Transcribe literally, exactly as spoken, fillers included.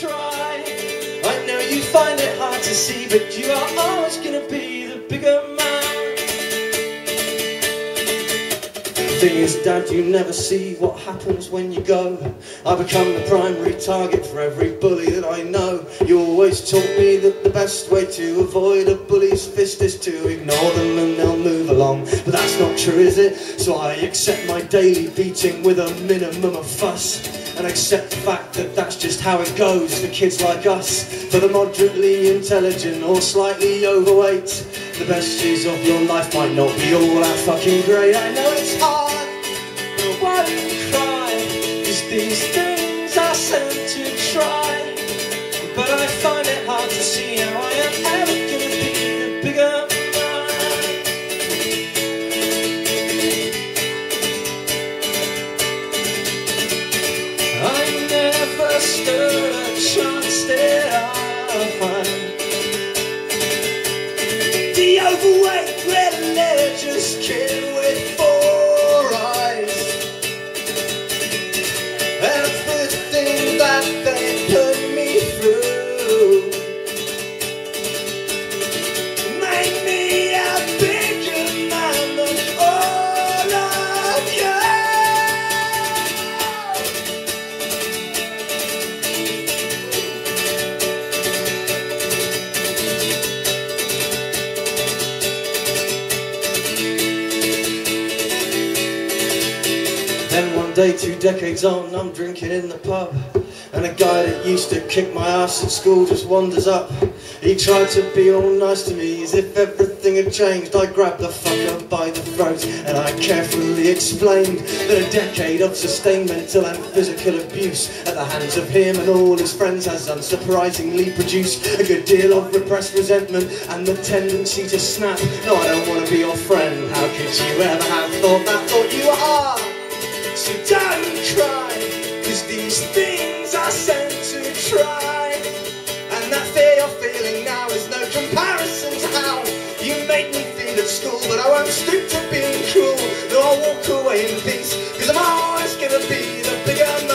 try. I know you find it hard to see, but you are always gonna be the bigger man. The thing is, Dad, you never see what happens when you go. I become the primary target for every bully that I know. You always taught me that the best way to avoid a bully's fist is to ignore them and they'll move along. But that's not true, is it? So I accept my daily beating with a minimum of fuss, and accept the fact that that's just how it goes for kids like us. For the moderately intelligent or slightly overweight, the best years of your life might not be all that fucking great. I know it's hard, but why do you cry? Cause these things I sent to try, but I find it hard to see how I am ever gonna be the bigger man. Stood a chance that I find. The overweight religious kid with four eyes, everything that they put me through made me a bigger man than all of you. Then one day, two decades on, I'm drinking in the pub, and a guy that used to kick my ass at school just wanders up. He tried to be all nice to me, as if everything had changed. I grabbed the fucker by the throat, and I carefully explained that a decade of sustained mental and physical abuse at the hands of him and all his friends has unsurprisingly produced a good deal of repressed resentment and the tendency to snap. No, I don't want to be your friend. How could you ever have thought that? Thought you are. So don't cry, cause these things are sent to try, and that fear you're feeling now is no comparison to how you made me feel at school. But I won't stoop to being cruel, nor walk away in peace, cause I'm always gonna be the bigger man.